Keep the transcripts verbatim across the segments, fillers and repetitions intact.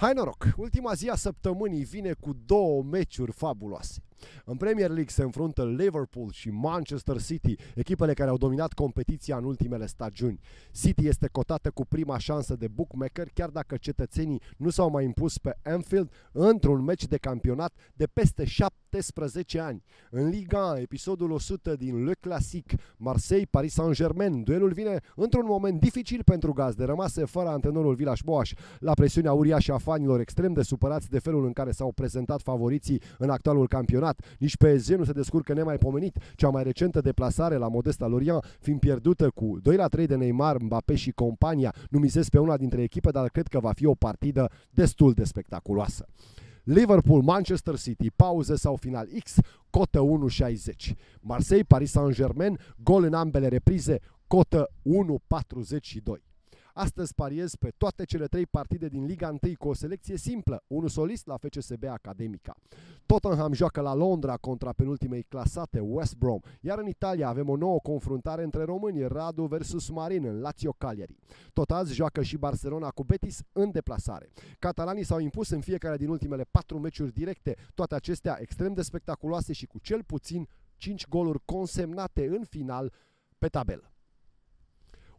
Hai noroc! Ultima zi a săptămânii vine cu două meciuri fabuloase. În Premier League se înfruntă Liverpool și Manchester City, echipele care au dominat competiția în ultimele stagiuni. City este cotată cu prima șansă de bookmaker, chiar dacă cetățenii nu s-au mai impus pe Anfield într-un meci de campionat de peste șaptesprezece ani. În Liga, episodul o sută din Le Classic, Marseille, Paris Saint-Germain. Duelul vine într-un moment dificil pentru gazde, rămase fără antrenorul Vilaș-Boaș, la presiunea uriașă a fanilor extrem de supărați de felul în care s-au prezentat favoriții în actualul campionat. Nici P S G nu se descurcă nemaipomenit, cea mai recentă deplasare la modesta Lorient fiind pierdută cu doi la trei de Neymar, Mbappé și compania. Nu mizez pe una dintre echipe, dar cred că va fi o partidă destul de spectaculoasă. Liverpool, Manchester City, pauze sau final X, cotă unu șaizeci. Marseille, Paris Saint-Germain, gol în ambele reprize, cotă unu patruzeci și doi. Astăzi pariez pe toate cele trei partide din Liga unu cu o selecție simplă, unul solist la F C S B Academica. Tottenham joacă la Londra contra penultimei clasate West Brom, iar în Italia avem o nouă confruntare între români, Radu versus Marin în Lazio Cagliari. Tot azi joacă și Barcelona cu Betis în deplasare. Catalanii s-au impus în fiecare din ultimele patru meciuri directe, toate acestea extrem de spectaculoase și cu cel puțin cinci goluri consemnate în final pe tabelă.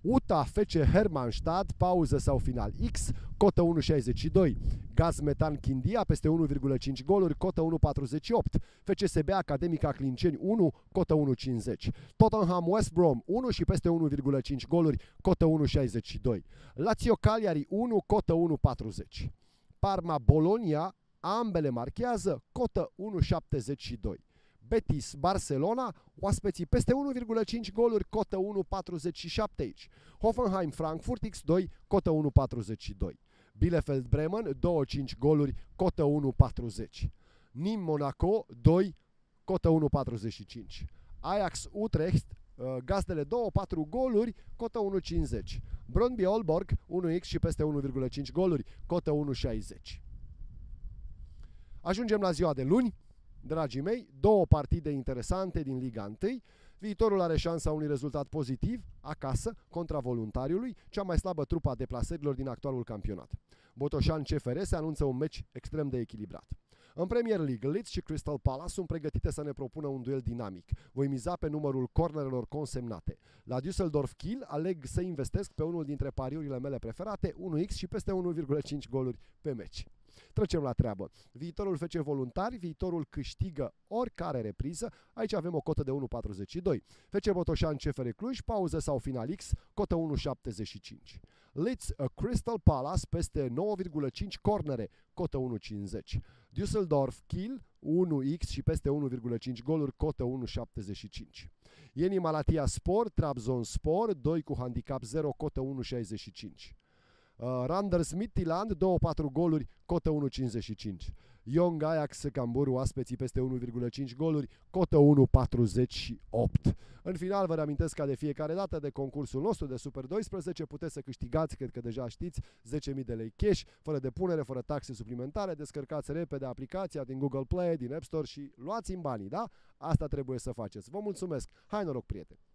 U T A, F C Hermannstadt, pauză sau final X, cotă unu șaizeci și doi. Gazmetan Chindia, peste unu virgulă cinci goluri, cotă unu patruzeci și opt. F C S B Academica Clinceni unu, cotă unu cincizeci. Tottenham West Brom unu și peste unu virgulă cinci goluri, cotă unu șaizeci și doi. Lazio Cagliari unu, cotă unu patruzeci. Parma Bologna, ambele marchează, cotă unu șaptezeci și doi. Betis, Barcelona, oaspeții peste unu virgulă cinci goluri, cotă unu patruzeci și șapte aici. Hoffenheim, Frankfurt X doi, cotă unu patruzeci și doi. Bielefeld, Bremen, două virgulă cinci goluri, cotă unu patruzeci. Nîmes, Monaco, doi, cotă unu patruzeci și cinci. Ajax, Utrecht, gazdele două patru goluri, cotă unu cincizeci. Brondby, Aalborg, unu X și peste unu virgulă cinci goluri, cotă unu șaizeci. Ajungem la ziua de luni. Dragii mei, două partide interesante din Liga unu. Viitorul are șansa unui rezultat pozitiv, acasă, contra Voluntariului, cea mai slabă trupă a deplasărilor din actualul campionat. Botoșani C F R se anunță un meci extrem de echilibrat. În Premier League, Leeds și Crystal Palace sunt pregătite să ne propună un duel dinamic. Voi miza pe numărul cornerelor consemnate. La Düsseldorf Kiel aleg să investesc pe unul dintre pariurile mele preferate, unu X și peste unu virgulă cinci goluri pe meci. Trecem la treabă. Viitorul F C Voluntari, Viitorul câștigă oricare repriză. Aici avem o cotă de unu patruzeci și doi. F C Botoșani C F R Cluj, pauză sau final X, cotă unu șaptezeci și cinci. Leeds Crystal Palace, peste nouă virgulă cinci cornere, cotă unu cincizeci. Düsseldorf Kiel, unu X și peste unu virgulă cinci goluri, cotă unu șaptezeci și cinci. Yeni Malatya Spor, Trabzonspor, doi cu handicap zero, cotă unu șaizeci și cinci. Uh, Randers Midtjylland, două patru goluri, cotă unu cincizeci și cinci. Young Ajax Camburu, aspeții peste unu virgulă cinci goluri, cotă unu patruzeci și opt. În final, vă reamintesc ca de fiecare dată de concursul nostru de Super doisprezece, puteți să câștigați, cred că deja știți, zece mii de lei cash, fără depunere, fără taxe suplimentare. Descărcați repede aplicația din Google Play, din App Store și luați-mi banii, da? Asta trebuie să faceți. Vă mulțumesc! Hai noroc, prieteni!